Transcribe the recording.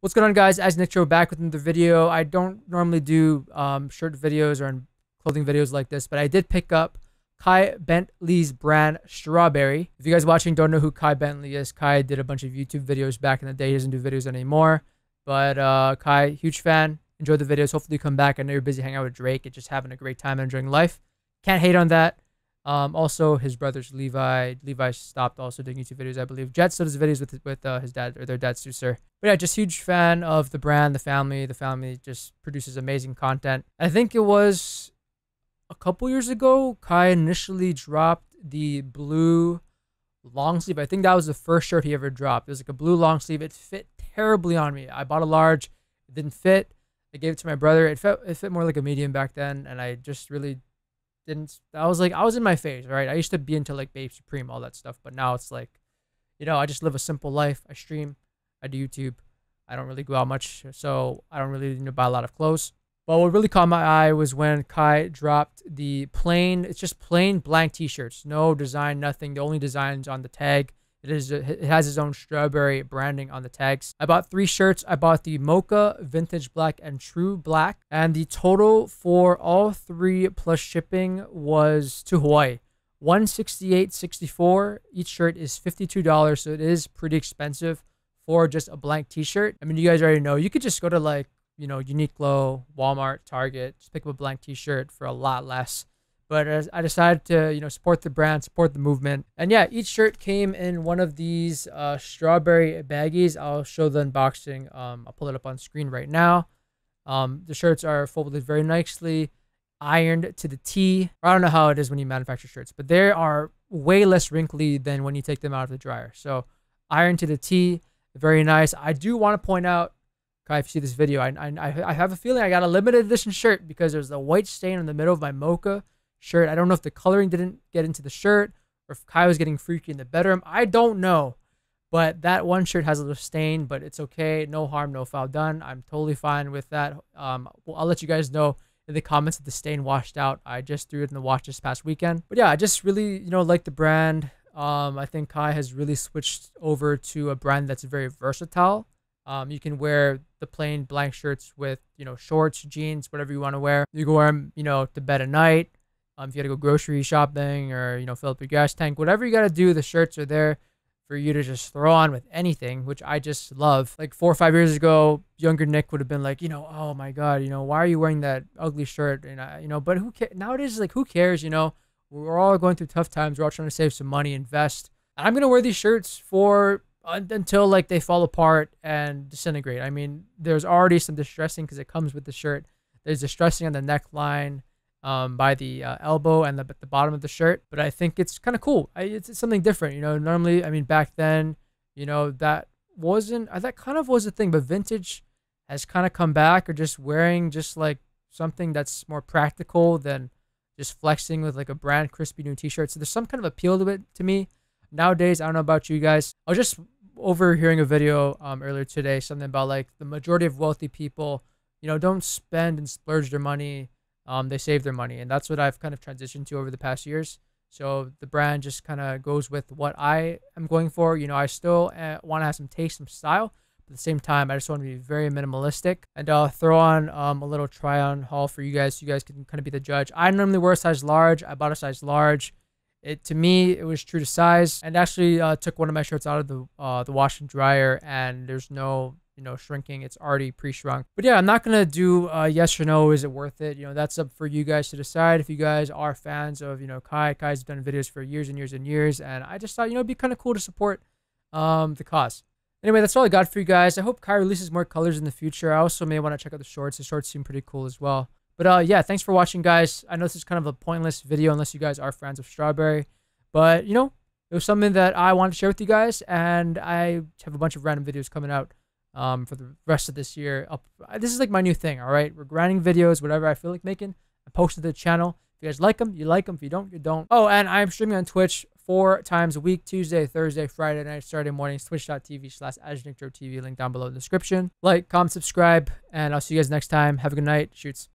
What's going on, guys? AzNicktro back with another video. I don't normally do shirt videos or clothing videos like this, but I did pick up Kai Bent-Lee's brand Strawberry. If you guys watching don't know who Kai Bent-Lee is, Kai did a bunch of YouTube videos back in the day. He doesn't do videos anymore, but Kai, huge fan. Enjoy the videos. Hopefully you come back. I know you're busy hanging out with Drake and just having a great time and enjoying life. Can't hate on that. Also, his brothers Levi stopped also doing YouTube videos, I believe. Jet still does videos with his dad, or their dad's producer. But yeah, just huge fan of the brand, the family. The family just produces amazing content. I think it was a couple years ago, Kai initially dropped the blue long sleeve. I think that was the first shirt he ever dropped. It was like a blue long sleeve. It fit terribly on me. I bought a large. It didn't fit. I gave it to my brother. It fit more like a medium back then, and I just really... I was in my phase, right? I used to be into like Bape, Supreme, all that stuff, but now it's like, you know, I just live a simple life. I stream, I do YouTube, I don't really go out much, so I don't really need to buy a lot of clothes. But what really caught my eye was when Kai dropped the plain, it's just plain blank t-shirts, no design, nothing. The only design's on the tag. It has his own Strawberry branding on the tags. I bought three shirts. I bought the Mocha, Vintage Black, and True Black. And the total for all three plus shipping was to Hawaii, $168.64. Each shirt is $52, so it is pretty expensive for just a blank t-shirt. I mean, you guys already know. You could just go to like, you know, Uniqlo, Walmart, Target. Just pick up a blank t-shirt for a lot less. But I decided to, you know, support the brand, support the movement. And yeah, each shirt came in one of these Strawberry baggies. I'll show the unboxing. I'll pull it up on screen right now. The shirts are folded very nicely, ironed to the T. I don't know how it is when you manufacture shirts, but they are way less wrinkly than when you take them out of the dryer. So ironed to the T, very nice. I do want to point out, Kai, if you see this video, I have a feeling I got a limited edition shirt because there's a white stain in the middle of my Mocha shirt. I don't know if the coloring didn't get into the shirt or if Kai was getting freaky in the bedroom. I don't know, but that one shirt has a little stain, but it's okay. No harm, no foul done. I'm totally fine with that. Well, I'll let you guys know in the comments that the stain washed out. I just threw it in the wash this past weekend. But yeah, I just really, you know, like the brand. I think Kai has really switched over to a brand that's very versatile. You can wear the plain blank shirts with, you know, shorts, jeans, whatever you want to wear. You can wear them, you know, to bed at night. If you gotta go grocery shopping or, you know, fill up your gas tank, whatever you gotta do, the shirts are there for you to just throw on with anything, which I just love. Like 4 or 5 years ago, younger Nick would have been like, you know, oh my God, you know, why are you wearing that ugly shirt? And you know, but who cares? Nowadays, like, who cares? You know, we're all going through tough times. We're all trying to save some money, invest. And I'm gonna wear these shirts for until like they fall apart and disintegrate. I mean, there's already some distressing because it comes with the shirt. There's distressing on the neckline, by the elbow and the bottom of the shirt. But I think it's kind of cool. It's something different, you know. Normally, I mean, back then, you know, that kind of was a thing, but vintage has kind of come back, or just wearing just like something that's more practical than just flexing with like a brand crispy new t-shirt. So there's some kind of appeal to it to me. Nowadays, I don't know about you guys. I was just overhearing a video earlier today, something about like the majority of wealthy people, you know, don't spend and splurge their money. They save their money, and that's what I've kind of transitioned to over the past years. So the brand just kind of goes with what I am going for. You know, I still want to have some taste, some style, but at the same time, I just want to be very minimalistic. And I'll throw on a little try-on haul for you guys, so you guys can kind of be the judge. I normally wear a size large. I bought a size large. To me, it was true to size, and actually took one of my shirts out of the wash and dryer, and there's no, you know, shrinking. It's already pre-shrunk. But yeah, I'm not gonna do yes or no, is it worth it? You know, that's up for you guys to decide. If you guys are fans of, you know, Kai's done videos for years and years and years, and I just thought, you know, it'd be kind of cool to support the cause. Anyway, that's all I got for you guys. I hope Kai releases more colors in the future. I also may want to check out the shorts. The shorts seem pretty cool as well. But yeah, thanks for watching, guys. I know this is kind of a pointless video unless you guys are fans of Strawberry, but you know, it was something that I wanted to share with you guys, and I have a bunch of random videos coming out for the rest of this year. This is like my new thing, all right? We're grinding videos, whatever I feel like making. I post to the channel. If you guys like them, you like them. If you don't, you don't. Oh, and I'm streaming on Twitch 4 times a week, Tuesday, Thursday, Friday night, Saturday mornings, twitch.tv/AzNicktro TV, link down below in the description. Like, comment, subscribe, and I'll see you guys next time. Have a good night. Shoots.